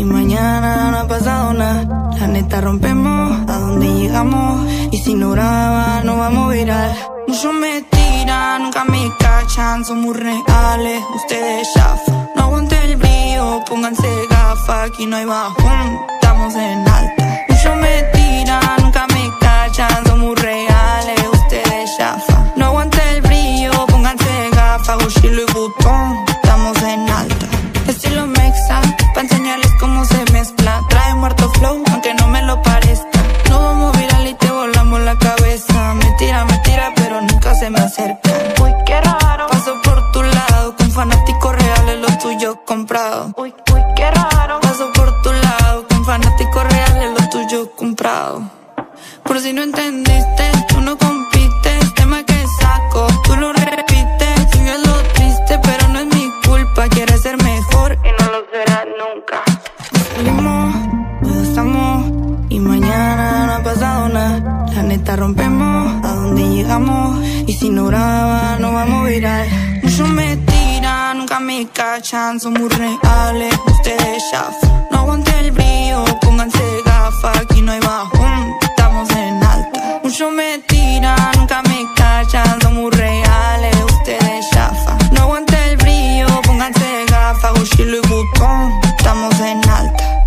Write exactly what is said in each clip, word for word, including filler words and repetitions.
y mañana no ha pasado nada. La neta rompemos a donde llegamos, y si no graba no vamos viral. Muchos me tiran, nunca me cachan, son muy reales, ustedes chafan. No aguante el brío, pónganse gafas, aquí no hay bajón, estamos en alta. Muchos me tiran, nunca me cachan, son muy reales, ustedes chafan. No aguante el brío, pónganse gafas, Gucci y Vuitton, estamos en alta. Estilo mexa, pa' enseñarles cómo se mezcla. Trae muerto flow, aunque no me lo parezca. No vamos viral y te volamos la cabeza. Me tira, me tira, pero nunca se me acerca. Uy, qué raro, paso por tu lado. Con fanáticos reales, los tuyos comprados. Uy, uy, qué raro, paso por tu lado. Con fanáticos reales, los tuyos comprados. Por si no entendiste, tú no compites. Tema que saco, tú lo repites. Si yo lo triste, pero no es mi culpa. Quieres ser mejor y no lo serás nunca. Salimos, nos estamos, y mañana no ha pasado nada. La neta rompemos a donde llegamos, y si no graba no vamos viral. Muchos me tiran, nunca me cachan, son muy reales, ustedes chafan. No aguante el brío, pónganse gafas, aquí no hay bajón, estamos en alta. Muchos me tiran, nunca me cachan, son muy reales, ustedes chafan. No aguante el brío, pónganse gafas, Gucci y Vuitton, estamos en alta.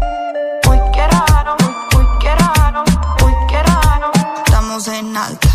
Uy, qué raro, uy, qué raro, uy, qué raro, estamos en alta.